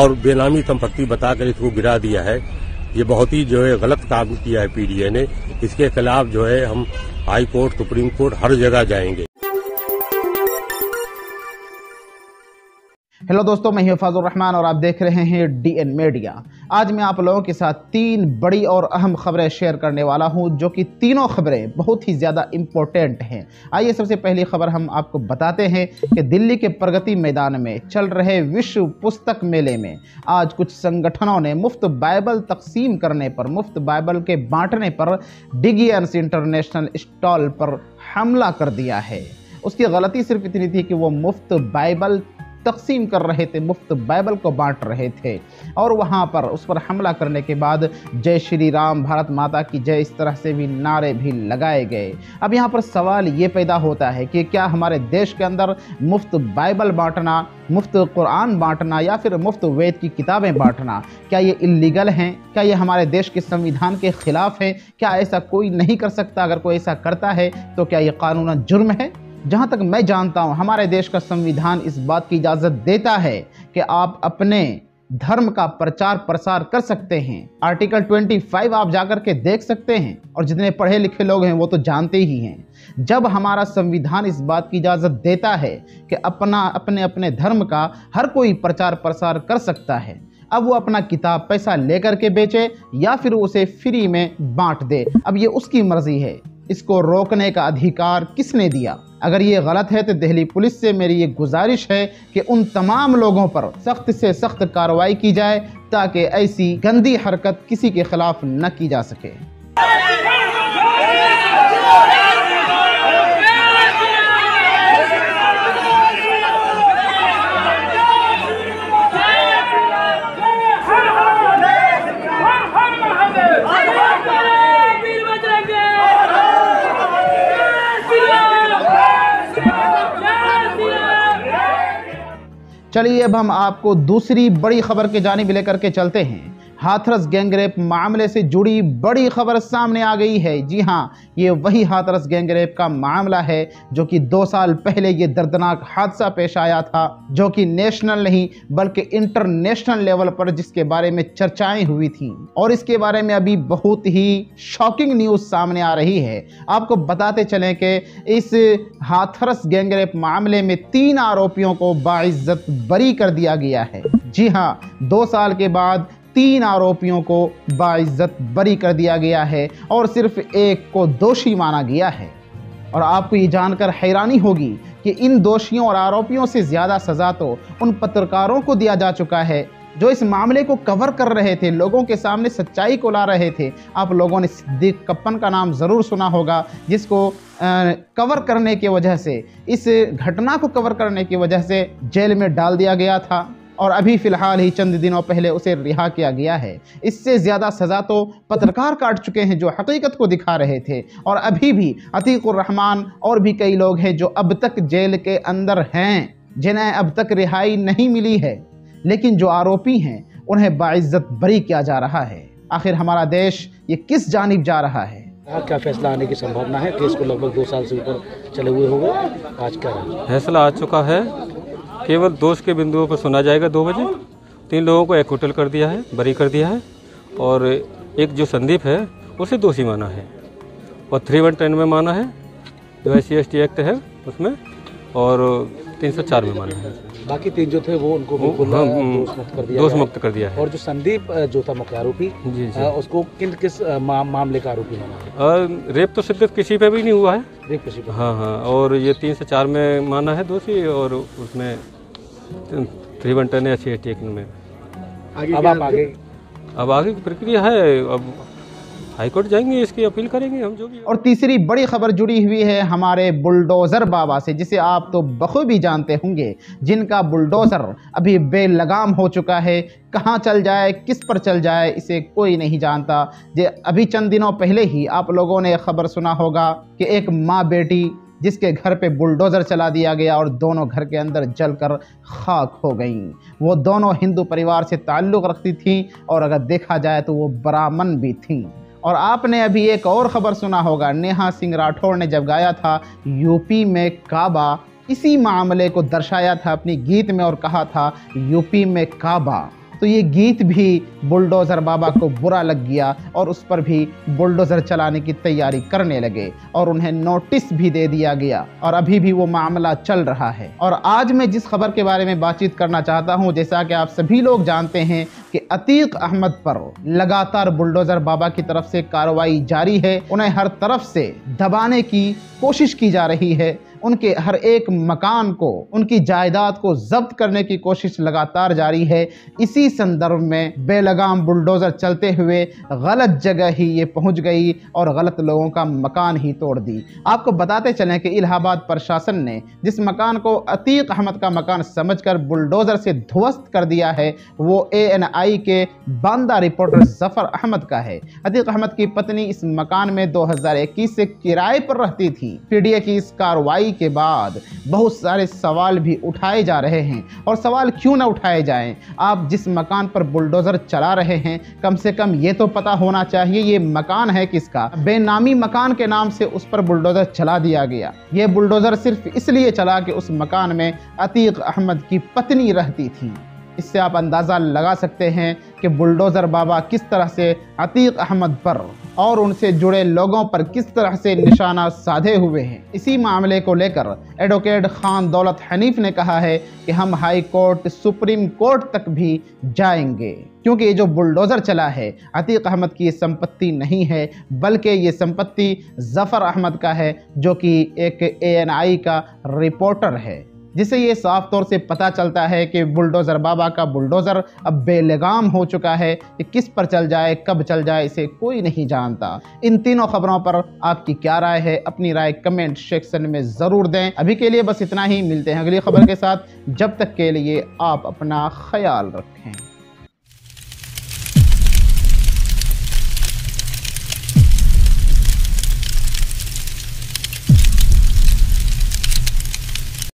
और बेनामी संपत्ति बताकर इसको गिरा दिया है। ये बहुत ही जो है गलत काम किया है पीडीए ने। इसके खिलाफ जो है हम हाई कोर्ट, सुप्रीम कोर्ट, हर जगह जाएंगे। हेलो दोस्तों, मैं हफीजुर रहमान और आप देख रहे हैं डीएन मीडिया। आज मैं आप लोगों के साथ 3 बड़ी और अहम खबरें शेयर करने वाला हूं, जो कि तीनों खबरें बहुत ही ज़्यादा इम्पोर्टेंट हैं। आइए सबसे पहली खबर हम आपको बताते हैं कि दिल्ली के प्रगति मैदान में चल रहे विश्व पुस्तक मेले में आज कुछ संगठनों ने मुफ्त बाइबल तकसीम करने पर, मुफ्त बाइबल के बाँटने पर डिजियंस इंटरनेशनल स्टॉल पर हमला कर दिया है। उसकी गलती सिर्फ इतनी थी कि वो मुफ्त बाइबल तकसीम कर रहे थे, मुफ्त बाइबल को बांट रहे थे, और वहाँ पर उस पर हमला करने के बाद जय श्री राम, भारत माता की जय, इस तरह से भी नारे भी लगाए गए। अब यहाँ पर सवाल ये पैदा होता है कि क्या हमारे देश के अंदर मुफ्त बाइबल बांटना, मुफ्त कुरान बांटना या फिर मुफ्त वेद की किताबें बांटना, क्या ये इल्लीगल हैं? क्या ये हमारे देश के संविधान के ख़िलाफ़ है? क्या ऐसा कोई नहीं कर सकता? अगर कोई ऐसा करता है तो क्या ये कानूनन जुर्म है? जहाँ तक मैं जानता हूँ, हमारे देश का संविधान इस बात की इजाज़त देता है कि आप अपने धर्म का प्रचार प्रसार कर सकते हैं। आर्टिकल 25 आप जाकर के देख सकते हैं, और जितने पढ़े लिखे लोग हैं वो तो जानते ही हैं। जब हमारा संविधान इस बात की इजाज़त देता है कि अपने धर्म का हर कोई प्रचार प्रसार कर सकता है, अब वो अपना किताब पैसा लेकर के बेचे या फिर उसे फ्री में बाँट दे, अब ये उसकी मर्ज़ी है। इसको रोकने का अधिकार किसने दिया? अगर ये गलत है तो दिल्ली पुलिस से मेरी ये गुजारिश है कि उन तमाम लोगों पर सख्त से सख्त कार्रवाई की जाए, ताकि ऐसी गंदी हरकत किसी के खिलाफ न की जा सके। चलिए अब हम आपको दूसरी बड़ी खबर के जानिब लेकर के चलते हैं। हाथरस गैंगरेप मामले से जुड़ी बड़ी खबर सामने आ गई है। जी हाँ, ये वही हाथरस गैंगरेप का मामला है जो कि 2 साल पहले ये दर्दनाक हादसा पेश आया था, जो कि नेशनल नहीं बल्कि इंटरनेशनल लेवल पर जिसके बारे में चर्चाएं हुई थीं, और इसके बारे में अभी बहुत ही शॉकिंग न्यूज़ सामने आ रही है। आपको बताते चलें कि इस हाथरस गैंगरेप मामले में 3 आरोपियों को बाइज्जत बरी कर दिया गया है। जी हाँ, 2 साल के बाद 3 आरोपियों को बाइज्जत बरी कर दिया गया है और सिर्फ एक को दोषी माना गया है। और आपको ये जानकर हैरानी होगी कि इन दोषियों और आरोपियों से ज़्यादा सज़ा तो उन पत्रकारों को दिया जा चुका है जो इस मामले को कवर कर रहे थे, लोगों के सामने सच्चाई को ला रहे थे। आप लोगों ने सिद्दीक कप्पन का नाम ज़रूर सुना होगा, जिसको कवर करने की वजह से, इस घटना को कवर करने की वजह से जेल में डाल दिया गया था, और अभी फ़िलहाल ही चंद दिनों पहले उसे रिहा किया गया है। इससे ज़्यादा सज़ा तो पत्रकार काट चुके हैं जो हकीकत को दिखा रहे थे। और अभी भी अतीकुर रहमान और भी कई लोग हैं जो अब तक जेल के अंदर हैं, जिन्हें अब तक रिहाई नहीं मिली है, लेकिन जो आरोपी हैं उन्हें बाइज्जत बरी किया जा रहा है। आखिर हमारा देश ये किस जानिब जा रहा है? क्या फैसला आने की संभावना है? केस को लगभग 2 साल से ऊपर चले हुए होगा, आज क्या फैसला आ चुका है? केवल दोष के बिंदुओं पर सुना जाएगा 2 बजे। 3 लोगों को एक्विटल कर दिया है, बरी कर दिया है, और एक जो संदीप है उसे दोषी माना है, और 310 में माना है, जो SC-ST एक्ट है उसमें, और 304 में माना है। बाकी 3 जो थे वो उनको दोष मुक्त कर दिया है। और जो संदीप जो था मुख्य आरोपी, उसको किस मामले का आरोपी माना है? रेप तो सिर्फ किसी पे भी नहीं हुआ है, रेप किसी पे। हाँ, और ये 304 में माना है दोषी, और उसमें 310 या 6 में। अब आगे की प्रक्रिया है, अब हाईकोर्ट जाएंगे, इसकी अपील करेंगे हम जो भी। और तीसरी बड़ी खबर जुड़ी हुई है हमारे बुलडोज़र बाबा से, जिसे आप तो बखूबी जानते होंगे, जिनका बुलडोज़र अभी बेलगाम हो चुका है, कहाँ चल जाए, किस पर चल जाए, इसे कोई नहीं जानता। जे अभी चंद दिनों पहले ही आप लोगों ने खबर सुना होगा कि एक माँ बेटी जिसके घर पे बुलडोज़र चला दिया गया और दोनों घर के अंदर जलकर खाक हो गईं। वो दोनों हिंदू परिवार से ताल्लुक़ रखती थीं, और अगर देखा जाए तो वो ब्राह्मण भी थीं। और आपने अभी एक और ख़बर सुना होगा, नेहा सिंह राठौर ने जब गाया था यूपी में काबा इसी मामले को दर्शाया था अपने गीत में और कहा था यूपी में काबा। तो ये गीत भी बुलडोज़र बाबा को बुरा लग गया और उस पर भी बुलडोज़र चलाने की तैयारी करने लगे और उन्हें नोटिस भी दे दिया गया और अभी भी वो मामला चल रहा है। और आज मैं जिस खबर के बारे में बातचीत करना चाहता हूँ, जैसा कि आप सभी लोग जानते हैं कि अतीक अहमद पर लगातार बुलडोज़र बाबा की तरफ से कार्रवाई जारी है, उन्हें हर तरफ से दबाने की कोशिश की जा रही है, उनके हर एक मकान को, उनकी जायदाद को जब्त करने की कोशिश लगातार जारी है। इसी संदर्भ में बेलगाम बुलडोज़र चलते हुए गलत जगह ही ये पहुंच गई और गलत लोगों का मकान ही तोड़ दी। आपको बताते चलें कि इलाहाबाद प्रशासन ने जिस मकान को अतीक अहमद का मकान समझकर बुलडोज़र से ध्वस्त कर दिया है वो एएनआई के बांदा रिपोर्टर जफर अहमद का है। अतीक अहमद की पत्नी इस मकान में 2021 से किराए पर रहती थी। पीडीए की इस कार्रवाई के बाद बहुत सारे सवाल भी उठाए जा रहे हैं और सवाल क्यों ना उठाए जाएं। आप जिस मकान पर बुलडोजर चला रहे हैं कम से कम ये तो पता होना चाहिए ये मकान है किसका। बेनामी मकान के नाम से उस पर बुलडोजर चला दिया गया। ये बुलडोजर सिर्फ इसलिए चला कि उस मकान में अतीक अहमद की पत्नी रहती थी। इससे आप अंदाज़ा लगा सकते हैं कि बुलडोज़र बाबा किस तरह से अतीक अहमद पर और उनसे जुड़े लोगों पर किस तरह से निशाना साधे हुए हैं। इसी मामले को लेकर एडवोकेट खान दौलत हनीफ ने कहा है कि हम हाई कोर्ट, सुप्रीम कोर्ट तक भी जाएंगे क्योंकि ये जो बुलडोज़र चला है अतीक अहमद की ये संपत्ति नहीं है बल्कि ये संपत्ति जफ़र अहमद का है जो कि एक एएनआई का रिपोर्टर है, जिससे ये साफ तौर से पता चलता है कि बुलडोज़र बाबा का बुलडोज़र अब बेलगाम हो चुका है। कि किस पर चल जाए, कब चल जाए, इसे कोई नहीं जानता। इन तीनों खबरों पर आपकी क्या राय है? अपनी राय कमेंट सेक्शन में ज़रूर दें। अभी के लिए बस इतना ही, मिलते हैं अगली खबर के साथ। जब तक के लिए आप अपना ख्याल रखें।